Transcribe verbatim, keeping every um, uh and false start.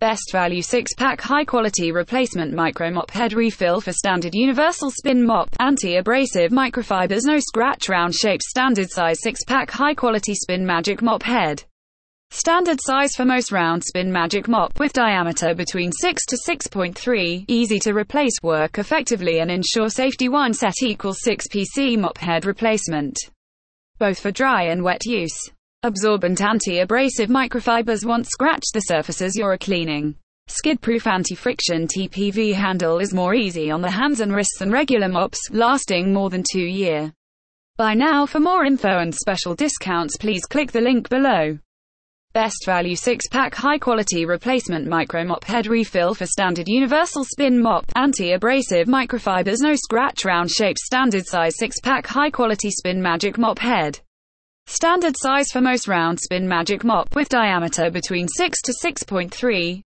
Best value six pack high quality replacement micro mop head refill for standard universal spin mop, anti-abrasive microfibers, no scratch, round shape, standard size six pack high quality spin magic mop head. Standard size for most round spin magic mop, with diameter between six to six point three, easy to replace, work effectively and ensure safety. One set equals six P C mop head replacement, both for dry and wet use. Absorbent anti-abrasive microfibers won't scratch the surfaces you're cleaning. Skid-proof anti-friction T P V handle is more easy on the hands and wrists than regular mops, lasting more than two years. Buy now. For more info and special discounts, please click the link below. Best value six pack high quality replacement micro mop head refill for standard universal spin mop, anti-abrasive microfibers, no scratch, round shape, standard size six pack high quality spin magic mop head. Standard size for most round spin magic mop, with diameter between six to six point three.